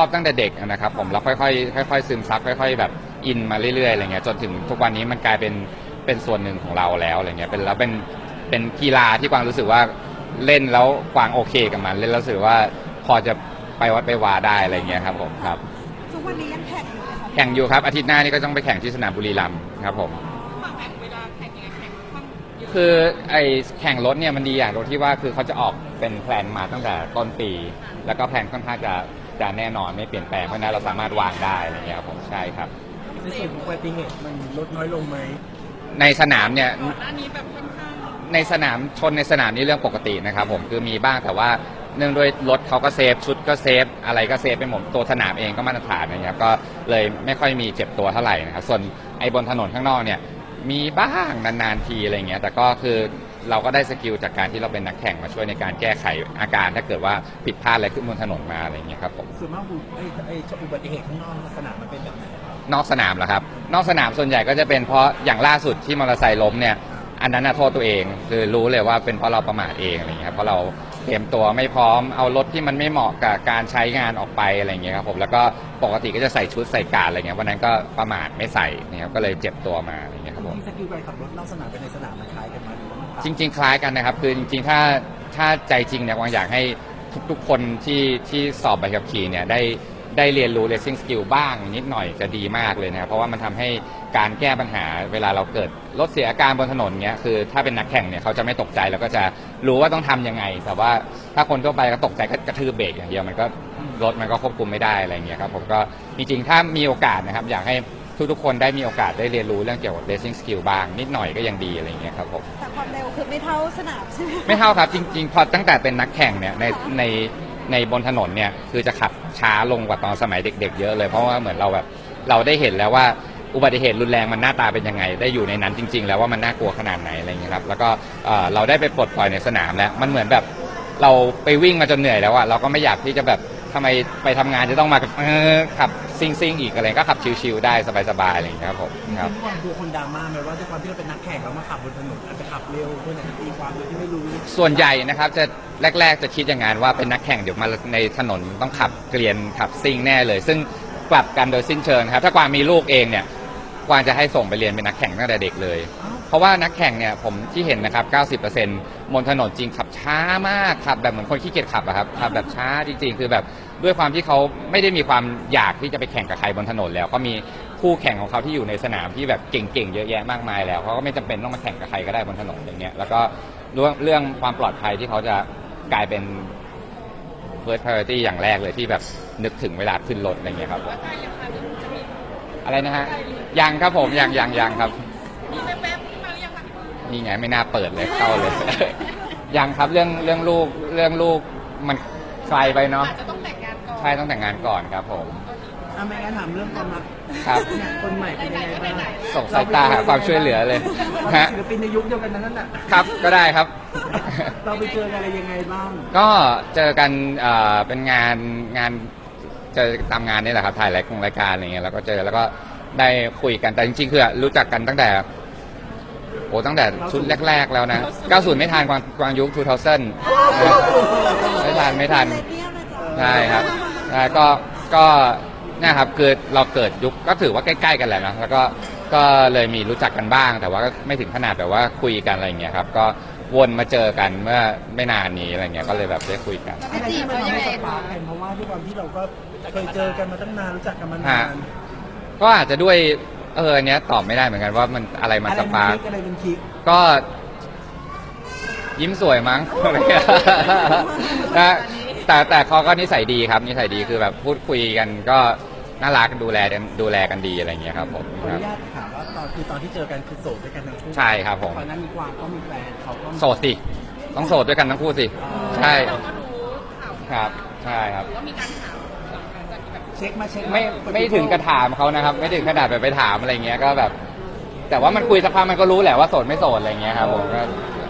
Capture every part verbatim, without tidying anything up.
อบตั้งแต่เด็กนะครับผมแล้วค่อยๆค่อยๆซึมซับค่อยๆแบบอินมาเรื่อยๆอะไรเงี้ยจนถึงทุกวันนี้มันกลายเป็นเป็นส่วนหนึ่งของเราแล้วอะไรเงี้ยเป็นแล้วเป็นเป็นกีฬาที่กวางรู้สึกว่าเล่นแล้วกวางโอเคกับมันเล่นแล้วรู้สึกว่าพอจะไปวัดไปวาได้อะไรเงี้ยครับผมครับทุกวันนี้ยังแข่งอยู่ไหมครับแข่งอยู่ครับอาทิตย์หน้านี่ก็ต้องไปแข่งที่สนามบุรีรัมย์ครับผมคือไอแข่งรถเนี่ยมันดีอย่างตรงที่ว่าคือเขาจะออกเป็นแพลนมาตั้งแต่ต้นปีแล้วก็แพลนค่อนข้างจะจะแน่นอนไม่เปลี่ยนแปลงเพราะนั้นเราสามารถวางได้อะไรเงี้ยครับผมใช่ครับในส่วนของอุบัติเหตุมันลดน้อยลงไหมในสนามเนี่ยในสนามชนในสนามนี่เรื่องปกตินะครับผมคือมีบ้างแต่ว่าเนื่องด้วยรถเขาก็เซฟชุดก็เซฟอะไรก็เซฟเป็นหมดตัวสนามเองก็มาตรฐานนะครับก็เลยไม่ค่อยมีเจ็บตัวเท่าไหร่นะครับส่วนไอบนถนนข้างนอกเนี่ยมีบ้างนานๆทีอะไรเงี้ยแต่ก็คือเราก็ได้สกิลจากการที่เราเป็นนักแข่งมาช่วยในการแก้ไขอาการถ้าเกิดว่าผิดพลาดอะไรขึ้นบนถนนมาอะไรเงี้ยครับผมส่วนมากไอ้ไอ้อุบัติเหตุข้างนอกสนามมันเป็นแบบไหนนอกสนามเหรอครับนอกสนามส่วนใหญ่ก็จะเป็นเพราะอย่างล่าสุดที่มอเตอร์ไซค์ล้มเนี่ยอันนั้นโทษตัวเองคือรู้เลยว่าเป็นเพราะเราประมาทเองอะไรเงี้ยครับเพราะเราเตรียมตัวไม่พร้อมเอารถที่มันไม่เหมาะกับการใช้งานออกไปอะไรเงี้ยครับผมแล้วก็ปกติก็จะใส่ชุดใส่การอะไรเงี้ยวันนั้นก็ประมาทไม่ใส่นะครับก็เลยเจ็บตัวมาอะไรเงี้ยครับผมสกิลการขับรถนอกสนามเป็นในสนามมันคล้ายกันไหมจริงๆคล้ายกันนะครับคือจริงๆถ้าถ้าใจจริงเนี่ยอยากให้ทุกๆคนที่ที่สอบใบขับขี่เนี่ยได้ได้เรียนรู้ racing skill บ้างนิดหน่อยจะดีมากเลยนะครับเพราะว่ามันทำให้การแก้ปัญหาเวลาเราเกิดรถเสียอาการบนถนนเนี้ยคือถ้าเป็นนักแข่งเนี่ยเขาจะไม่ตกใจแล้วก็จะรู้ว่าต้องทำยังไงแต่ว่าถ้าคนทั่วไปก็ตกใจก็กระทืบเบรกอย่างเดียวมันก็รถมันก็ควบคุมไม่ได้อะไรเงี้ยครับผมก็จริงๆถ้ามีโอกาสนะครับอยากให้ทุกๆคนได้มีโอกาสได้เรียนรู้เรื่องเกี่ยวกับ racing skill บ้างนิดหน่อยก็ยังดีอะไรเงี้ยครับผมแต่ความเร็วคือไม่เท่าสนามใช่ไหมไม่เท่าครับจริงๆพอตั้งแต่เป็นนักแข่งเนี่ยในในในบนถนนเนี่ยคือจะขับช้าลงกว่าตอนสมัยเด็กๆเยอะเลยเพราะว่าเหมือนเราแบบเราได้เห็นแล้วว่าอุบัติเหตุรุนแรงมันหน้าตาเป็นยังไงได้อยู่ในนั้นจริงๆแล้วว่ามันน่ากลัวขนาดไหนอะไรอย่างนี้ครับแล้วก็เราได้ไปปลดปล่อยในสนามแล้วมันเหมือนแบบเราไปวิ่งมาจนเหนื่อยแล้วอะเราก็ไม่อยากที่จะแบบทำไมไปทำงานจะต้องมาขับซิ่งซิ่งอีกอะไรก็ขับชิวๆได้สบายๆอะไรอย่างนี้ครับผมครับดูคนดราม่าไหมว่าด้วยความที่เราเป็นนักแข่งเรามาขับบนถนนอาจจะขับเร็วเพื่อตีความโดยที่ไม่รู้ส่วนใหญ่นะครับจะแรกๆจะคิดอย่างนั้นว่าเป็นนักแข่งเดี๋ยวมาในถนนต้องขับเกลียนขับซิ่งแน่เลยซึ่งกลับกันโดยสิ้นเชิงครับถ้ากวางมีลูกเองเนี่ยกวางจะให้ส่งไปเรียนเป็นนักแข่งตั้งแต่เด็กเลยเพราะว่านักแข่งเนี่ยผมที่เห็นนะครับ เก้าสิบเปอร์เซ็นต์ บนถนนจริงขับช้ามากขับแบบเหมือนคนขี้เกียจขับอะครับขับแบบช้าจริงๆคือแบบด้วยความที่เขาไม่ได้มีความอยากที่จะไปแข่งกับใครบนถนนแล้วก็มีคู่แข่งของเขาที่อยู่ในสนามที่แบบเก่งๆเยอะแยะมากมายแล้วเขาก็ไม่จำเป็นต้องมาแข่งกับใครก็ได้บนถนนอย่างเงี้ยแล้วก็เรื่องเรื่องความปลอดภัยที่เขาจะกลายเป็น first priority อย่างแรกเลยที่แบบนึกถึงเวลาขึ้นรถอะไรเงี้ยครับอะไรนะฮะยังครับผมยังยังยังครับนี่ไงไม่น่าเปิดเลยเข้าเลยยังครับเรื่องเรื่องลูกเรื่องลูกมันไกลไปเนาะใช่ต้องแต่งงานก่อนครับผมทำไมกันถามเรื่องความรักครับคนใหม่เป็นยังไงบ้างส่งสายตาหาความช่วยเหลือเลยฮะศิลปินในยุคเดียวกันนั้นแหละครับก็ได้ครับเราไปเจออะไรยังไงบ้างก็เจอกันเอ่อเป็นงานงานเจอตามงานนี่แหละครับถ่ายรายการรายการอะไรเงี้ยแล้วก็เจอแล้วก็ได้คุยกันแต่จริงๆคือรู้จักกันตั้งแต่โอ้ตั้งแต่ชุดแรกๆแล้วนะเก้าสิบไม่ทานกวางกวางยุคสองพันไม่ทานไม่ทันใช่ครับก็ก็นะครับคือเราเกิดยุคก็ถือว่าใกล้ๆกันแหละนะแล้วก็ก็เลยมีรู้จักกันบ้างแต่ว่าก็ไม่ถึงขนาดแบบว่าคุยกันอะไรอย่างเงี้ยครับก็วนมาเจอกันเมื่อไม่นานนี้อะไรเงี้ยก็เลยแบบได้คุยกันอะไรที่มันทำให้สปาร์คกันเพราะว่าด้วยความที่เราก็เคยเจอกันมาตั้งนานรู้จักกันมานานก็อาจจะด้วยเออเนี้ยตอบไม่ได้เหมือนกันว่ามันอะไรมันสปาร์คก็ยิ้มสวยมั้งอะไรเงี้ยนะแต่แต่เขาก็นิสัยดีครับนิสัยดีคือแบบพูดคุยกันก็น่ารักดูแลดูแลกันดีอะไรเงี้ยครับผมขออนุญาตถามว่าตอนคือตอนที่เจอกันคือโสดด้วยกันทั้งคู่ใช่ครับผมตอนนั้นมีกวางก็มีแฟนเขาก็โสดสิต้องโสดด้วยกันทั้งคู่สิใช่ครับใช่ครับว่ามีการถามเช็คมาเช็คไม่ไม่ถึงกระถามเขานะครับไม่ถึงขนาดแบบไปถามอะไรเงี้ยก็แบบแต่ว่ามันคุยสักพักมันก็รู้แหละว่าโสดไม่โสดอะไรเงี้ยครับผมก็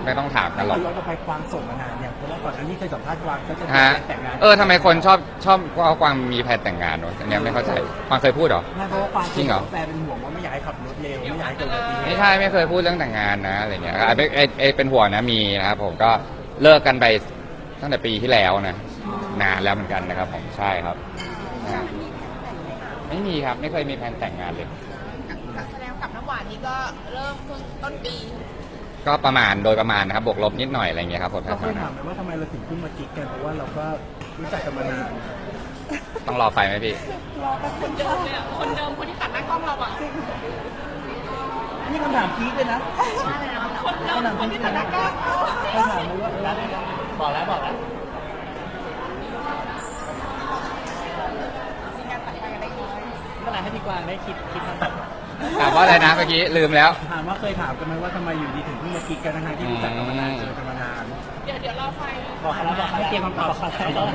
ไม่ต้องถามกันหรอกย้อนกลับไปกวางส่งมานานเนี่ยเพราะว่าก่อนหน้านี้เคยสัมภาษณ์กวางก็จะแต่งงานเออทำไมคนชอบชอบว่ากวางมีแพลนแต่งงานวะเนี่ยไม่เข้าใจกวางเคยพูดหรอไม่เพราะว่ากวางจริงเหรอแฟนเป็นห่วงว่าไม่อยากให้ขับรถเร็วไม่อยากให้เกิดอุบัติเหตุไม่ใช่ไม่เคยพูดเรื่องแต่งงานนะอะไรเงี้ยไอ้ไอ้ไอ้เป็นห่วงนะมีนะครับผมก็เลิกกันไปตั้งแต่ปีที่แล้วนะนานแล้วเหมือนกันนะครับผมใช่ครับ ไม่มีครับไม่เคยมีแผนแต่งงานเลยแสดงกับน้ำหวานนี่ก็เริ่มต้นปีก็ประมาณโดยประมาณนะครับบวกลบนิดหน่อยอะไรเงี้ยครับผมเราเคยถามไหมว่าทำไมเราถึงขึ้นมากิ๊กกันเพราะว่าเราก็รู้จักกันมานานต้องรอไปไหมพี่รอไปคนเดิมเนี่ยคนเดิมคนที่ตัดหน้ากล้องเราอ่ะนี่คำถามกิ๊กเลยนะคนเดิมคนที่ตัดหน้ากล้องคำถามนี้ว่าบอกแล้วบอกแล้วขนาดให้ดีกว่าได้คิดคิดมาถามว่าอะไรนะเมื่อกี้ลืมแล้วถามว่าเคยถามกันไหมว่าทำไมอยู่ดีถึงเพิ่งมาคิดกันนะคะที่รู้จักกันมานานเจอกันมานานเดี๋ยวเดี๋ยวเราไปบอกเขาแล้วบอกเขาเตรียมคำตอบเขาแล้ว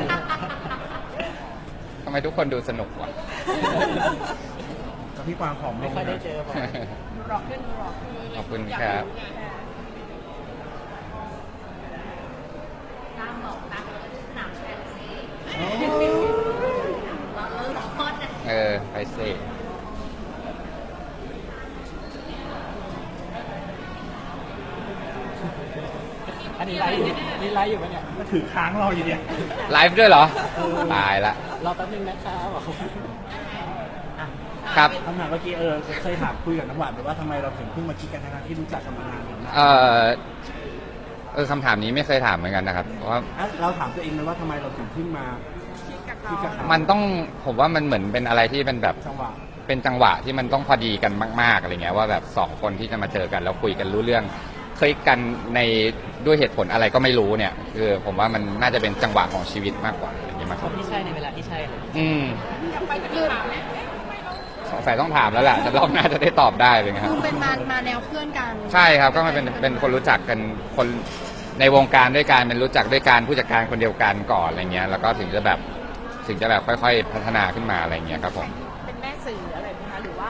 ทำไมทุกคนดูสนุกวะกับพี่กวางหอมไม่ค่อยได้เจอบ่อยหลอกขึ้นหลอกขอบคุณครับตามบอกตามสนามแข่งสิเออไปเสกอันนี้ไลฟ์นี่ไลฟ์อยู่ปะเนี่ยมันถือค้างเราอยู่เนี่ยไลฟ์ด้วยเหรอตายละรอแป๊บนึงนะครับครับคำถามเมื่อกี้เออเคยถามคุยกับน้ำหวานว่าทำไมเราถึงเพิ่งมาคิดกันทั้งที่รู้จักกันมานานเออเออคำถามนี้ไม่เคยถามเหมือนกันนะครับเพราะเราถามตัวเองเลยว่าทำไมเราถึงเพิ่งมามันต้องผมว่ามันเหมือนเป็นอะไรที่เป็นแบบเป็นจังหวะที่มันต้องพอดีกันมากๆอะไรเงี้ยว่าแบบสองคนที่จะมาเจอกันแล้วคุยกันรู้เรื่องคลิกกันในด้วยเหตุผลอะไรก็ไม่รู้เนี่ยคือผมว่ามันน่าจะเป็นจังหวะของชีวิตมากกว่าอะไรเงี้ยมากกว่าที่ใช่ในเวลาที่ใช่เลยอืมสงสัยต้องถามแล้วแหละแต่รอบหน้าจะได้ตอบได้เลยครับคือเป็นมามาแนวเพื่อนกันใช่ครับก็มันเป็นเป็นคนรู้จักกันคนในวงการด้วยกันเป็นรู้จักด้วยกันผู้จัดการคนเดียวกันก่อนอะไรเงี้ยแล้วก็ถึงจะแบบถึงจะแบบค่อยๆพัฒนาขึ้นมาอะไรเงี้ยครับผมเป็นแม่สื่ออะไรไหมคะหรือว่า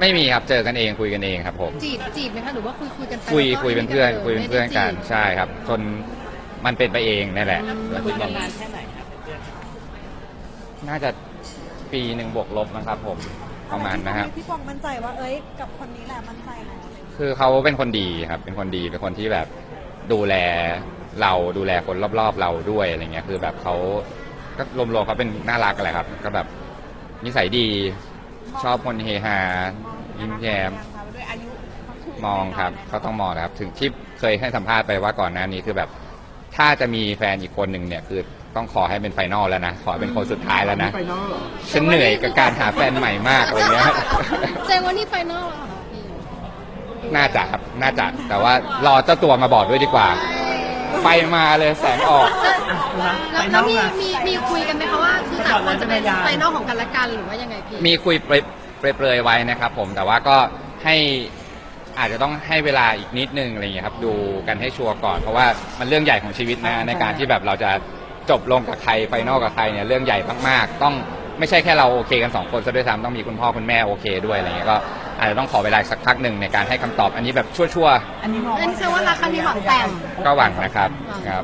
ไม่มีครับเจอกันเองคุยกันเองครับผมจีบจีบไหมคะหรือว่าคุยคุยกันคุยคุยเป็นเพื่อนคุยเป็นเพื่อนกันใช่ครับจนมันเป็นไปเองนี่แหละคุยกันนานแค่ไหนครับเป็นเพื่อนน่าจะปีหนึ่งบวกลบนะครับผมประมาณนะครับพี่ปองมั่นใจว่าเอ้ยกับคนนี้แหละมั่นใจนะคือเขาเป็นคนดีครับเป็นคนดีเป็นคนที่แบบดูแลเราดูแลคนรอบๆเราด้วยอะไรเงี้ยคือแบบเขาก็รวมๆเขาเป็นน่ารักแหละครับก็แบบนิสัยดีชอบคนเฮฮายิ้มแย้มมองครับเขาต้องมองครับถึงที่เคยให้สัมภาษณ์ไปว่าก่อนหน้านี้คือแบบถ้าจะมีแฟนอีกคนหนึ่งเนี่ยคือต้องขอให้เป็นไฟนอลแล้วนะขอเป็นคนสุดท้ายแล้วนะฉันเหนื่อยกับการหาแฟนใหม่มากอะไรเงี้ยเจอวันนี้ไฟนอลน่าจะครับน่าจะแต่ว่ารอเจ้าตัวมาบอกด้วยดีกว่าไฟมาเลยแสงออกแล้วมีมีมีคุยกันไหมคะว่าคือต่างคนจะเป็นไฟนอลของกันและกันหรือว่ายังไงพี่มีคุยเปรยๆไว้นะครับผมแต่ว่าก็ให้อาจจะต้องให้เวลาอีกนิดนึงอะไรอย่างเงี้ยครับดูกันให้ชัวร์ก่อนเพราะว่ามันเรื่องใหญ่ของชีวิตนะในการที่แบบเราจะจบลงกับใครไฟนอลกับใครเนี่ยเรื่องใหญ่มากๆต้องไม่ใช่แค่เราโอเคกันสองคนซะด้วยซ้ำต้องมีคุณพ่อคุณแม่โอเคด้วยอะไรเงี้ยก็อาจจะต้องขอเวลาสักพักหนึ่งในการให้คำตอบอันนี้แบบชั่วๆอันนี้มองว่าคือว่ารักครั้งนี้หวังแต่งก็หวังนะครับครับ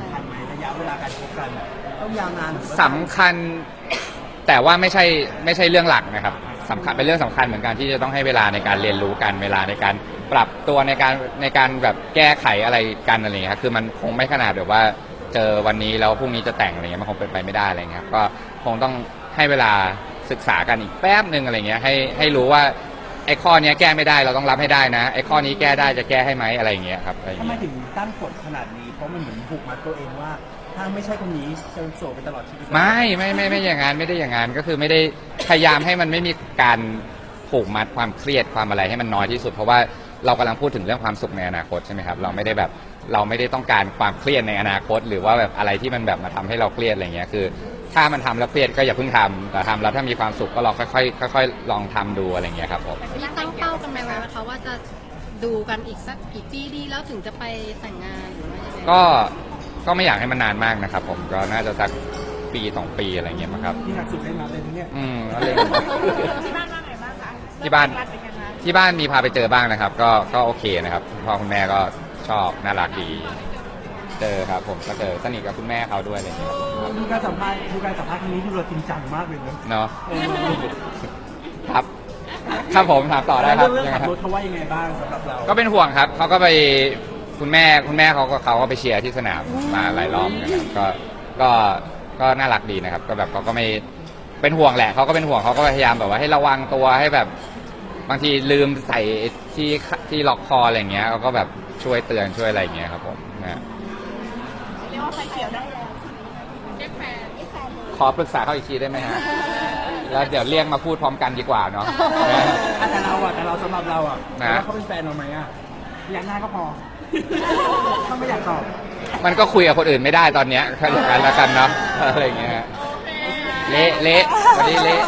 ระยะเวลาการคบกันต้องยาวนานสำคัญแต่ว่าไม่ใช่ไม่ใช่เรื่องหลักนะครับสำคัญเป็นเรื่องสำคัญเหมือนกันที่จะต้องให้เวลาในการเรียนรู้กันเวลาในการปรับตัวในการในการแบบแก้ไขอะไรกันอะไรเงี้ยคือมันคงไม่ขนาดแบบว่าเจอวันนี้แล้วพรุ่งนี้จะแต่งอะไรเงี้ยมันคงเป็นไปไม่ได้อะไรเงี้ยก็คงต้องให้เวลาศึกษากันอีกแป๊บหนึ่งอะไรเงี้ยให้ให้รู้ว่าไอ้ข้อนี้แก้ไม่ได้เราต้องรับให้ได้นะไอ้ข้อนี้แก้ได้จะแก้ให้ไหมอะไรเงี้ยครับทำไมถึงตั้งกฎขนาดนี้เพราะมันเหมือนผูกมัดตัวเองว่าถ้าไม่ใช่คนนี้จะโสดไปตลอดชีวิตไม่ไม่ไม่ไม่อย่างนั้นไม่ได้อย่างนั้นก็คือไม่ได้พยายามให้มันไม่มีการผูกมัดความเครียดความอะไรให้มันน้อยที่สุดเพราะว่าเรากำลังพูดถึงเรื่องความสุขในอนาคตใช่ไหมครับเราไม่ได้แบบเราไม่ได้ต้องการความเครียดในอนาคตหรือว่าแบบอะไรที่มันแบบมาทำให้เราเครียดอะไรเงี้ยคือถ้ามันทำแล้วเครียดก็อย่าเพิ่งทำแต่ทำแล้วถ้ามีความสุขก็ลองค่อยๆค่อยๆลองทำดูอะไรเงี้ยครับผมมีตั้งเป้ากันไหมคะว่าจะดูกันอีกสักกี่ปีดีแล้วถึงจะไปแต่งงานหรือว่ายังไงก็ก็ไม่อยากให้มันนานมากนะครับผมก็น่าจะสักปีสองปีอะไรเงี้ยครับที่หนักสุดได้มาเลยทีเนี้ยอืมอะไรที่บ้านว่าไงบ้างคะที่บ้านที่บ้านมีพาไปเจอบ้างนะครับก็ก็โอเคนะครับพ่อคุณแม่ก็ชอบน่ารักดีเจอครับผมก็เจอสนิทกับคุณแม่เขาด้วยอะไรอย่างเงี้ยคือการสัมภาษณ์คือการสัมภาษณ์ครั้งนี้คือเราจริงจังมากเลยนะเนาะครับครับผมถามต่อได้ครับเรื่องขับรถเขาว่ายังไงบ้างสำหรับเราก็เป็นห่วงครับเขาก็ไปคุณแม่คุณแม่เขาก็เขาก็ไปเชียร์ที่สนามมาหลายรอบนะครับก็ก็ก็น่ารักดีนะครับก็แบบเขาก็ไม่ เป็นห่วงแหละเขาก็เป็นห่วงเขาก็พยายามแบบว่าให้ระวังตัวให้แบบบางทีลืมใส่ที่ที่ล็อกคออะไรเงี้ยเขาก็แบบช่วยเตือนช่วยอะไรเงี้ยครับผมนะเรียกว่าไฟเขียวได้แล้วเรียกแฟนขอปรึกษาเขาอีกทีได้ไหมฮะแล้วเดี๋ยวเรียกมาพูดพร้อมกันดีกว่าเนาะแต่เราอ่ะแต่เราสำหรับเราอ่ะแล้วเขาเป็นแฟนเราไหมอ่ะอยากหน้าก็พอถ้าไม่อยากตอบมันก็คุยกับคนอื่นไม่ได้ตอนเนี้ยแค่อย่างนั้นแล้วกันเนาะอะไรเงี้ยเละเละวันนี้เละ